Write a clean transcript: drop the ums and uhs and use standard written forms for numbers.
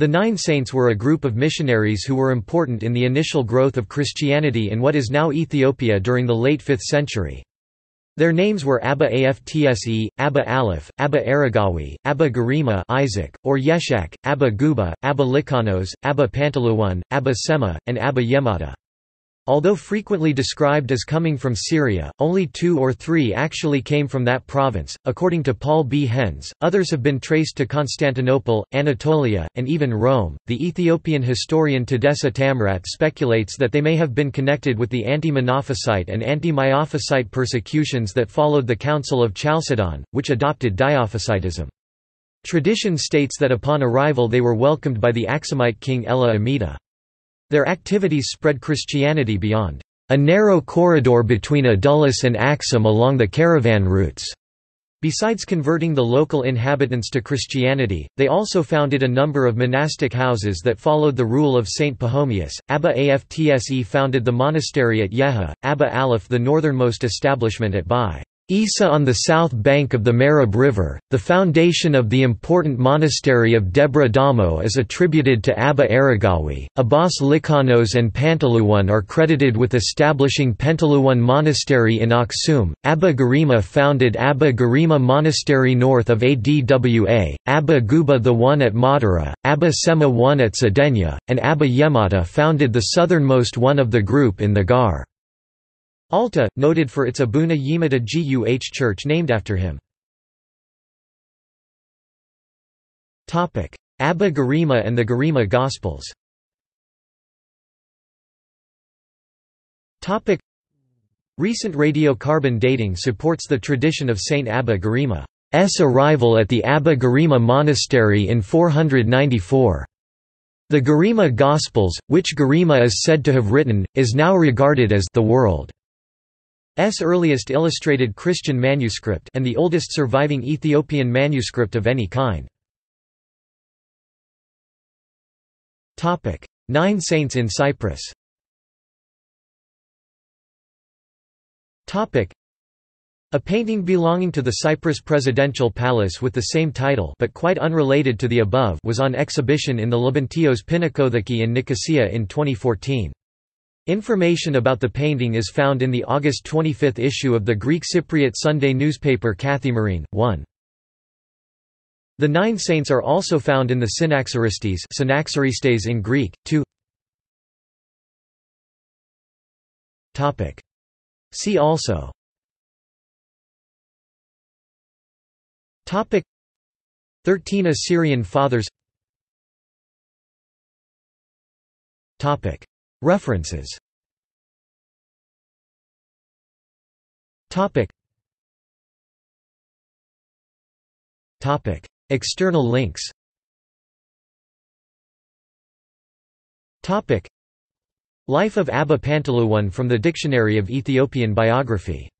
The Nine Saints were a group of missionaries who were important in the initial growth of Christianity in what is now Ethiopia during the late 5th century. Their names were Abba Aftse, Abba Aleph, Abba Aragawi, Abba Garima Isaac, or Yeshek, Abba Guba, Abba Likanos, Abba Pantalewon, Abba Sema, and Abba Yemata. Although frequently described as coming from Syria, only 2 or 3 actually came from that province, according to Paul B. Henze. Others have been traced to Constantinople, Anatolia, and even Rome. The Ethiopian historian Tadesse Tamrat speculates that they may have been connected with the anti-Monophysite and anti-Miaphysite persecutions that followed the Council of Chalcedon, which adopted Dyophysitism. Tradition states that upon arrival they were welcomed by the Aksumite king Ella Amida. Their activities spread Christianity beyond a narrow corridor between Adulis and Aksum along the caravan routes. Besides converting the local inhabitants to Christianity, they also founded a number of monastic houses that followed the rule of St. Pahomius. Abba Aftse founded the monastery at Yeha, Abba Aleph the northernmost establishment at Bay. Isa on the south bank of the Marib River. The foundation of the important monastery of Debra Damo is attributed to Abba Aragawi. Abbas Likanos and Pantalewon are credited with establishing Pantalewon Monastery in Aksum. Abba Garima founded Abba Garima Monastery north of Adwa, Abba Guba the one at Madara, Abba Sema one at Sedenya, and Abba Yemata founded the southernmost one of the group in the Gar. Alta, noted for its Abuna Yemata Guh church named after him. Abba Garima and the Garima Gospels. Recent radiocarbon dating supports the tradition of Saint Abba Garima's arrival at the Abba Garima Monastery in 494. The Garima Gospels, which Garima is said to have written, is now regarded as the world's earliest illustrated Christian manuscript and the oldest surviving Ethiopian manuscript of any kind. Nine Saints in Cyprus. A painting belonging to the Cyprus presidential palace with the same title but quite unrelated to the above was on exhibition in the Labyrinthios Pinakotheki in Nicosia in 2014. Information about the painting is found in the August 25 issue of the Greek Cypriot Sunday newspaper Kathimarine. 1. The Nine Saints are also found in the Synaxaristes in Greek. 2. See also Topic 13 Assyrian Fathers. Topic References. Topic External links. Topic Life of Abba Pantalewon from the Dictionary of Ethiopian Biography.